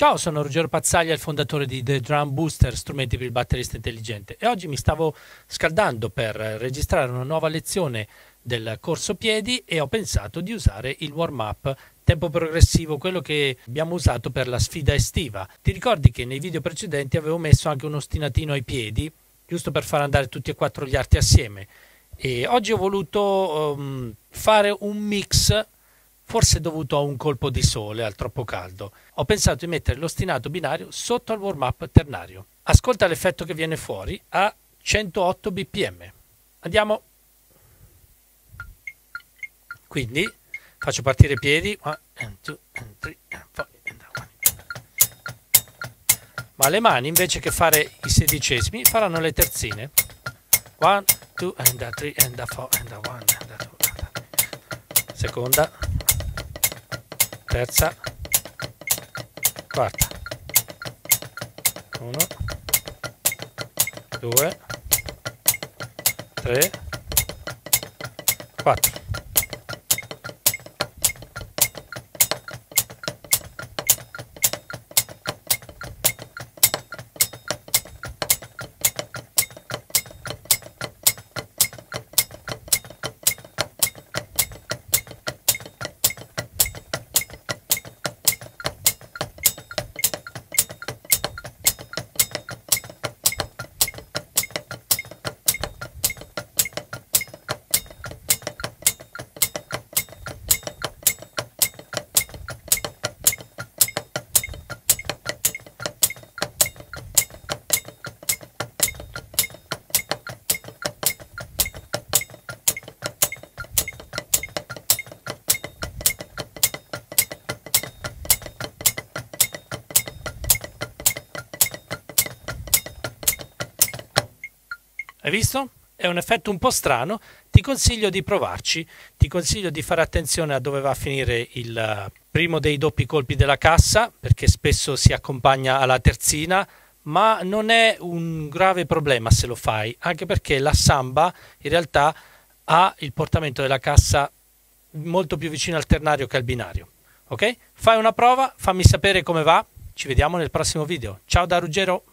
Ciao, sono Ruggero Pazzaglia, il fondatore di The Drum Booster, strumenti per il batterista intelligente, e oggi mi stavo scaldando per registrare una nuova lezione del corso piedi e ho pensato di usare il warm-up tempo progressivo, quello che abbiamo usato per la sfida estiva. Ti ricordi che nei video precedenti avevo messo anche un ostinatino ai piedi, giusto per far andare tutti e quattro gli arti assieme, e oggi ho voluto fare un mix, forse dovuto a un colpo di sole, al troppo caldo. Ho pensato di mettere l'ostinato binario sotto al warm-up ternario. Ascolta l'effetto che viene fuori a 108 bpm. Andiamo. Quindi faccio partire i piedi. 1, 2, 3, 4. Ma le mani, invece che fare i sedicesimi, faranno le terzine. 1, 2, 3, 4, 1, 2. Seconda. Terza, quarta, 1, 2, 3, 4. Hai visto? È un effetto un po' strano, ti consiglio di provarci, ti consiglio di fare attenzione a dove va a finire il primo dei doppi colpi della cassa, perché spesso si accompagna alla terzina, ma non è un grave problema se lo fai, anche perché la samba in realtà ha il portamento della cassa molto più vicino al ternario che al binario. Ok? Fai una prova, fammi sapere come va, ci vediamo nel prossimo video. Ciao da Ruggero!